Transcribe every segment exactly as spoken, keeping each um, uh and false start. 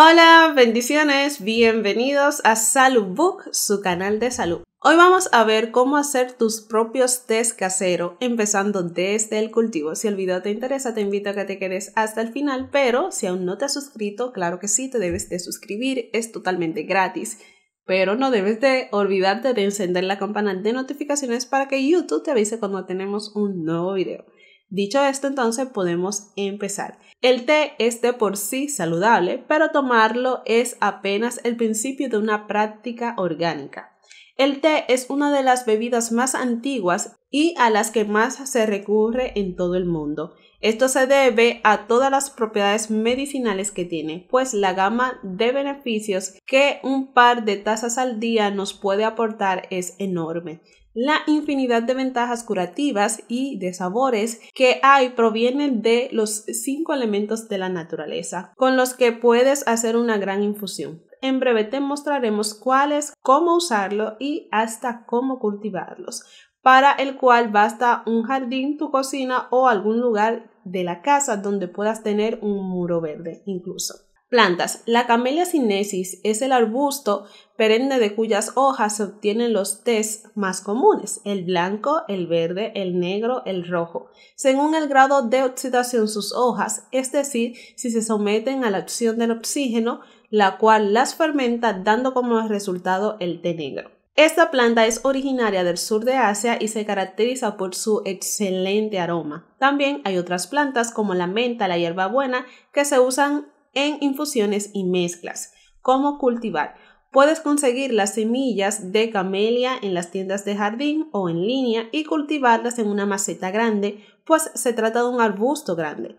Hola, bendiciones, bienvenidos a Salud Book, su canal de salud. Hoy vamos a ver cómo hacer tus propios test caseros, empezando desde el cultivo. Si el video te interesa, te invito a que te quedes hasta el final, pero si aún no te has suscrito, claro que sí, te debes de suscribir, es totalmente gratis. Pero no debes de olvidarte de encender la campana de notificaciones para que YouTube te avise cuando tenemos un nuevo video. Dicho esto, entonces podemos empezar. El té es de por sí saludable, pero tomarlo es apenas el principio de una práctica orgánica. El té es una de las bebidas más antiguas y a las que más se recurre en todo el mundo. Esto se debe a todas las propiedades medicinales que tiene, pues la gama de beneficios que un par de tazas al día nos puede aportar es enorme. La infinidad de ventajas curativas y de sabores que hay provienen de los cinco elementos de la naturaleza, con los que puedes hacer una gran infusión. En breve te mostraremos cuáles, cómo usarlo y hasta cómo cultivarlos, para el cual basta un jardín, tu cocina o algún lugar de la casa donde puedas tener un muro verde incluso. Plantas. La camelia sinensis es el arbusto perenne de cuyas hojas se obtienen los tés más comunes, el blanco, el verde, el negro, el rojo, según el grado de oxidación sus hojas, es decir, si se someten a la acción del oxígeno, la cual las fermenta dando como resultado el té negro. Esta planta es originaria del sur de Asia y se caracteriza por su excelente aroma. También hay otras plantas como la menta, la hierbabuena, que se usan en infusiones y mezclas. ¿Cómo cultivar? Puedes conseguir las semillas de camelia en las tiendas de jardín o en línea y cultivarlas en una maceta grande, pues se trata de un arbusto grande.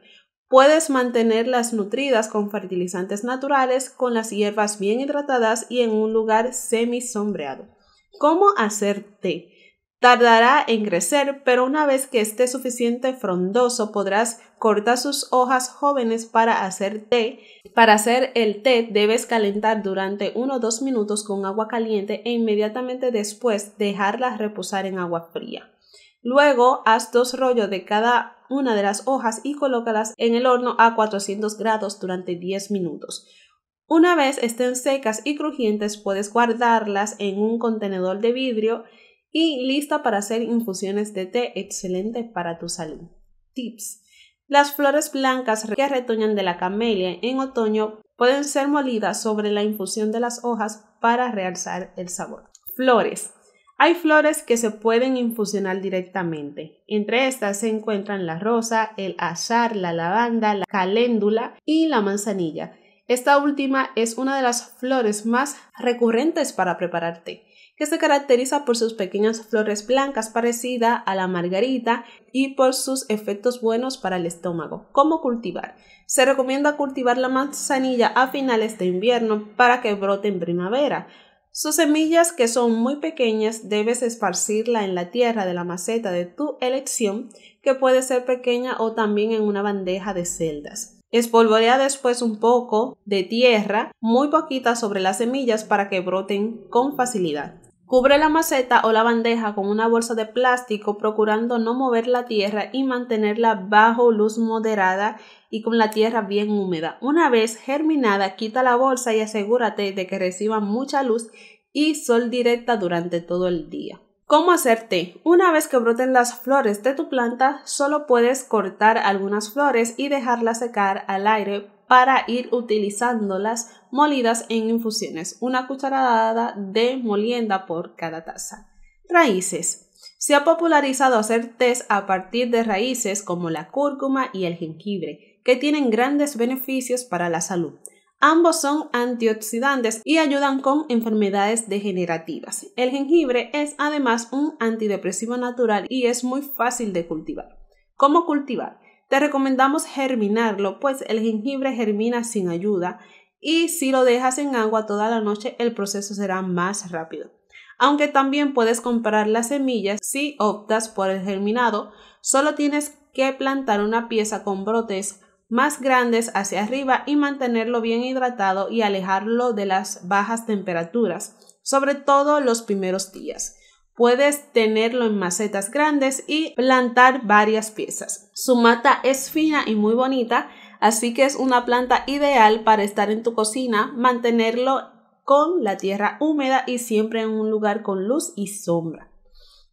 Puedes mantenerlas nutridas con fertilizantes naturales, con las hierbas bien hidratadas y en un lugar semisombreado. ¿Cómo hacer té? Tardará en crecer, pero una vez que esté suficiente frondoso podrás cortar sus hojas jóvenes para hacer té. Para hacer el té debes calentar durante uno o dos minutos con agua caliente e inmediatamente después dejarla reposar en agua fría. Luego haz dos rollos de cada una de las hojas y colócalas en el horno a cuatrocientos grados durante diez minutos. Una vez estén secas y crujientes puedes guardarlas en un contenedor de vidrio y lista para hacer infusiones de té, excelente para tu salud. Tips. Las flores blancas que retoñan de la camelia en otoño pueden ser molidas sobre la infusión de las hojas para realzar el sabor. Flores. Hay flores que se pueden infusionar directamente. Entre estas se encuentran la rosa, el azar, la lavanda, la caléndula y la manzanilla. Esta última es una de las flores más recurrentes para preparar té, que se caracteriza por sus pequeñas flores blancas parecida a la margarita y por sus efectos buenos para el estómago. ¿Cómo cultivar? Se recomienda cultivar la manzanilla a finales de invierno para que brote en primavera. Sus semillas, que son muy pequeñas, debes esparcirla en la tierra de la maceta de tu elección, que puede ser pequeña o también en una bandeja de celdas. Espolvorea después un poco de tierra, muy poquita, sobre las semillas para que broten con facilidad. Cubre la maceta o la bandeja con una bolsa de plástico, procurando no mover la tierra y mantenerla bajo luz moderada y con la tierra bien húmeda. Una vez germinada, quita la bolsa y asegúrate de que reciba mucha luz y sol directa durante todo el día. ¿Cómo hacer té? Una vez que broten las flores de tu planta, solo puedes cortar algunas flores y dejarlas secar al aire para ir utilizándolas molidas en infusiones, una cucharada de molienda por cada taza. Raíces. Se ha popularizado hacer tés a partir de raíces como la cúrcuma y el jengibre, que tienen grandes beneficios para la salud. Ambos son antioxidantes y ayudan con enfermedades degenerativas. El jengibre es además un antidepresivo natural y es muy fácil de cultivar. ¿Cómo cultivar? Te recomendamos germinarlo, pues el jengibre germina sin ayuda y si lo dejas en agua toda la noche el proceso será más rápido. Aunque también puedes comprar las semillas si optas por el germinado, solo tienes que plantar una pieza con brotes más grandes hacia arriba y mantenerlo bien hidratado y alejarlo de las bajas temperaturas, sobre todo los primeros días. Puedes tenerlo en macetas grandes y plantar varias piezas. Su mata es fina y muy bonita, así que es una planta ideal para estar en tu cocina, mantenerlo con la tierra húmeda y siempre en un lugar con luz y sombra.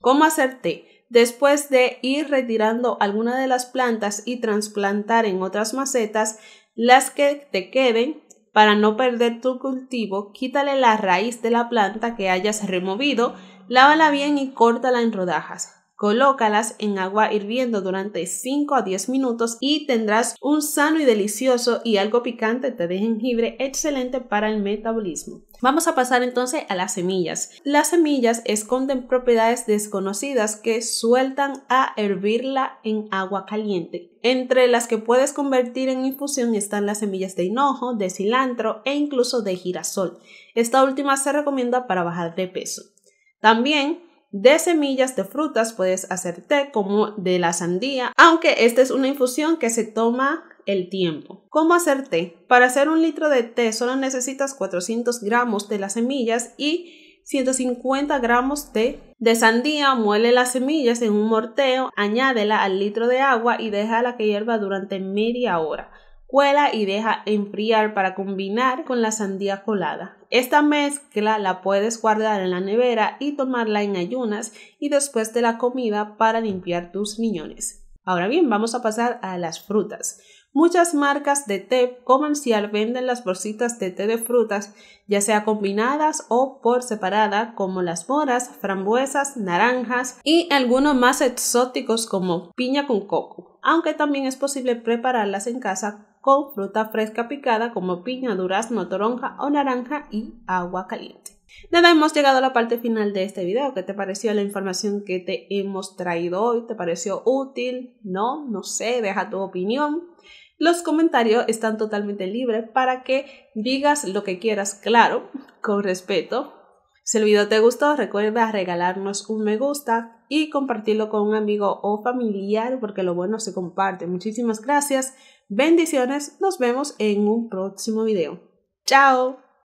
¿Cómo hacer té? Después de ir retirando alguna de las plantas y trasplantar en otras macetas las que te queden, para no perder tu cultivo, quítale la raíz de la planta que hayas removido, lávala bien y córtala en rodajas. Colócalas en agua hirviendo durante cinco a diez minutos y tendrás un sano y delicioso y algo picante té de jengibre excelente para el metabolismo. Vamos a pasar entonces a las semillas. Las semillas esconden propiedades desconocidas que sueltan a hervirla en agua caliente. Entre las que puedes convertir en infusión están las semillas de hinojo, de cilantro e incluso de girasol. Esta última se recomienda para bajar de peso. También de semillas de frutas puedes hacer té, como de la sandía, aunque esta es una infusión que se toma el tiempo. ¿Cómo hacer té? Para hacer un litro de té solo necesitas cuatrocientos gramos de las semillas y ciento cincuenta gramos de, de sandía. Muele las semillas en un mortero, añádela al litro de agua y déjala que hierva durante media hora. Cuela y deja enfriar para combinar con la sandía colada. Esta mezcla la puedes guardar en la nevera y tomarla en ayunas y después de la comida para limpiar tus riñones. Ahora bien, vamos a pasar a las frutas. Muchas marcas de té comercial venden las bolsitas de té de frutas, ya sea combinadas o por separada, como las moras, frambuesas, naranjas y algunos más exóticos como piña con coco, aunque también es posible prepararlas en casa con fruta fresca picada como piña, durazno, toronja o naranja y agua caliente. Nada, hemos llegado a la parte final de este video. ¿Qué te pareció la información que te hemos traído hoy? ¿Te pareció útil? ¿No? No sé, deja tu opinión. Los comentarios están totalmente libres para que digas lo que quieras, claro, con respeto. Si el video te gustó, recuerda regalarnos un me gusta y compartirlo con un amigo o familiar, porque lo bueno se comparte. Muchísimas gracias. Bendiciones, nos vemos en un próximo video. ¡Chao!